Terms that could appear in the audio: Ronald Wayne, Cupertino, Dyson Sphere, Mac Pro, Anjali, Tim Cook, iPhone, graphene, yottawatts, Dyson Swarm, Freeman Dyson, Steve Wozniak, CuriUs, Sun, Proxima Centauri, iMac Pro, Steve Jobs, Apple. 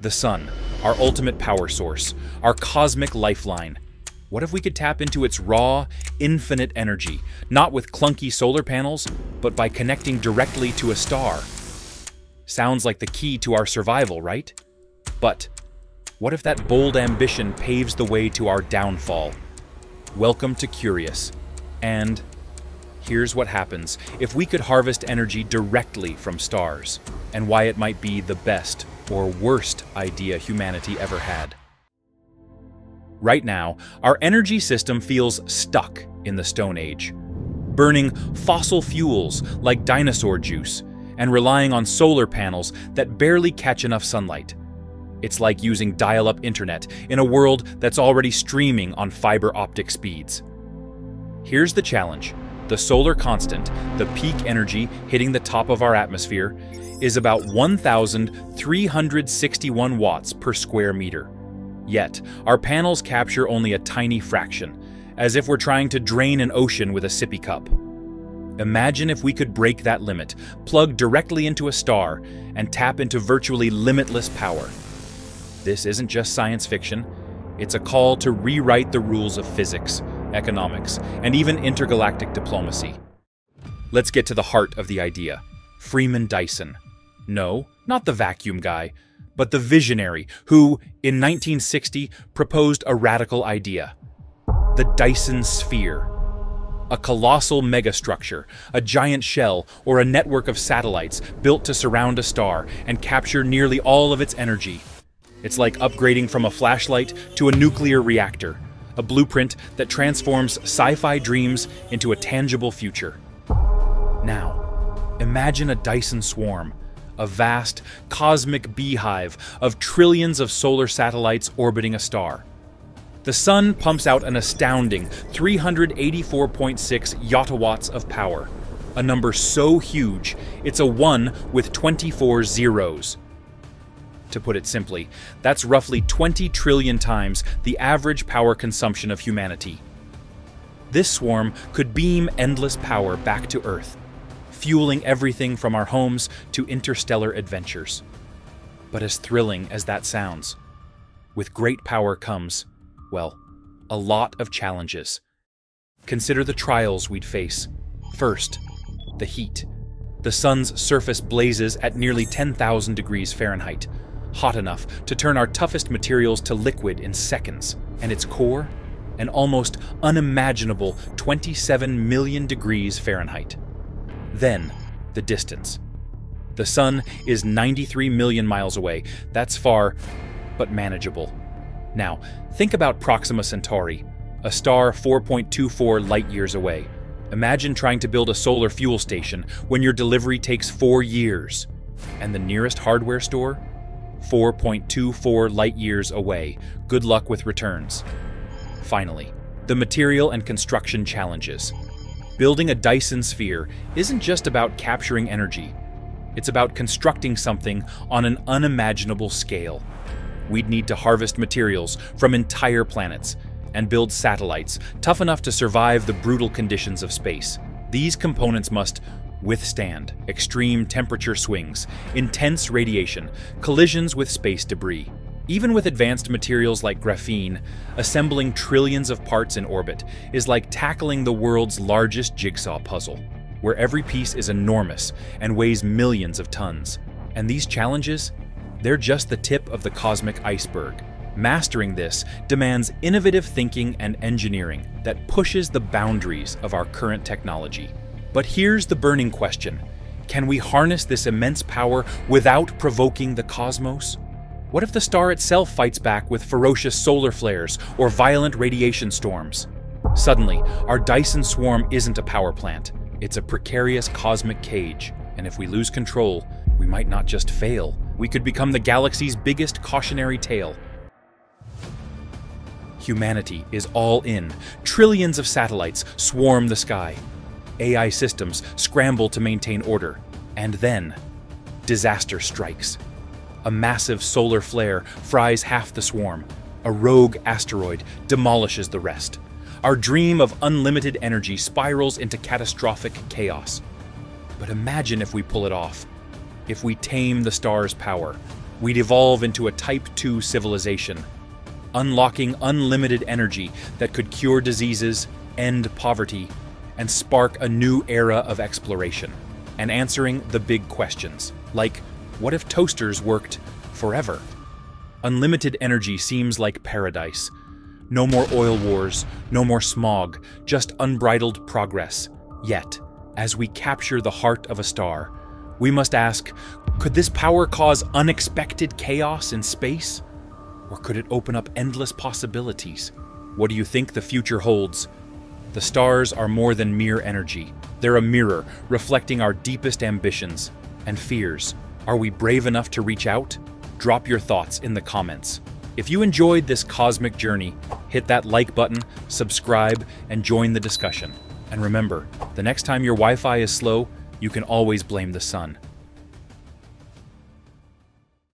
The sun, our ultimate power source, our cosmic lifeline. What if we could tap into its raw, infinite energy, not with clunky solar panels, but by connecting directly to a star? Sounds like the key to our survival, right? But what if that bold ambition paves the way to our downfall? Welcome to CuriUs. And here's what happens if we could harvest energy directly from stars, and why it might be the best or worst idea humanity ever had. Right now, our energy system feels stuck in the Stone Age, burning fossil fuels like dinosaur juice and relying on solar panels that barely catch enough sunlight. It's like using dial-up internet in a world that's already streaming on fiber optic speeds. Here's the challenge. The solar constant, the peak energy hitting the top of our atmosphere, is about 1,361 watts per square meter. Yet, our panels capture only a tiny fraction, as if we're trying to drain an ocean with a sippy cup. Imagine if we could break that limit, plug directly into a star, and tap into virtually limitless power. This isn't just science fiction. It's a call to rewrite the rules of physics, economics, and even intergalactic diplomacy. Let's get to the heart of the idea. Freeman Dyson. No, not the vacuum guy, but the visionary who, in 1960, proposed a radical idea. The Dyson Sphere. A colossal megastructure, a giant shell, or a network of satellites built to surround a star and capture nearly all of its energy. It's like upgrading from a flashlight to a nuclear reactor. A blueprint that transforms sci-fi dreams into a tangible future. Now, imagine a Dyson Swarm, a vast, cosmic beehive of trillions of solar satellites orbiting a star. The sun pumps out an astounding 384.6 yottawatts of power, a number so huge it's a 1 with 24 zeros. To put it simply, that's roughly 20 trillion times the average power consumption of humanity. This swarm could beam endless power back to Earth, fueling everything from our homes to interstellar adventures. But as thrilling as that sounds, with great power comes, well, a lot of challenges. Consider the trials we'd face. First, the heat. The sun's surface blazes at nearly 10,000 degrees Fahrenheit. Hot enough to turn our toughest materials to liquid in seconds, and its core, an almost unimaginable 27 million degrees Fahrenheit. Then, the distance. The sun is 93 million miles away. That's far, but manageable. Now, think about Proxima Centauri, a star 4.24 light-years away. Imagine trying to build a solar fuel station when your delivery takes 4 years, and the nearest hardware store? 4.24 light-years away. Good luck with returns. Finally, the material and construction challenges. Building a Dyson Sphere isn't just about capturing energy. It's about constructing something on an unimaginable scale. We'd need to harvest materials from entire planets and build satellites tough enough to survive the brutal conditions of space. These components must withstand extreme temperature swings, intense radiation, collisions with space debris. Even with advanced materials like graphene, assembling trillions of parts in orbit is like tackling the world's largest jigsaw puzzle, where every piece is enormous and weighs millions of tons. And these challenges? They're just the tip of the cosmic iceberg. Mastering this demands innovative thinking and engineering that pushes the boundaries of our current technology. But here's the burning question. Can we harness this immense power without provoking the cosmos? What if the star itself fights back with ferocious solar flares or violent radiation storms? Suddenly, our Dyson Swarm isn't a power plant. It's a precarious cosmic cage, and if we lose control, we might not just fail. We could become the galaxy's biggest cautionary tale. Humanity is all in. Trillions of satellites swarm the sky. AI systems scramble to maintain order. And then, disaster strikes. A massive solar flare fries half the swarm. A rogue asteroid demolishes the rest. Our dream of unlimited energy spirals into catastrophic chaos. But imagine if we pull it off. If we tame the star's power, we'd evolve into a Type 2 civilization, unlocking unlimited energy that could cure diseases, end poverty, and spark a new era of exploration, and answering the big questions, like, what if toasters worked forever? Unlimited energy seems like paradise. No more oil wars, no more smog, just unbridled progress. Yet, as we capture the heart of a star, we must ask, could this power cause unexpected chaos in space? Or could it open up endless possibilities? What do you think the future holds? The stars are more than mere energy. They're a mirror reflecting our deepest ambitions and fears. Are we brave enough to reach out? Drop your thoughts in the comments. If you enjoyed this cosmic journey, hit that like button, subscribe, and join the discussion. And remember, the next time your Wi-Fi is slow, you can always blame the sun.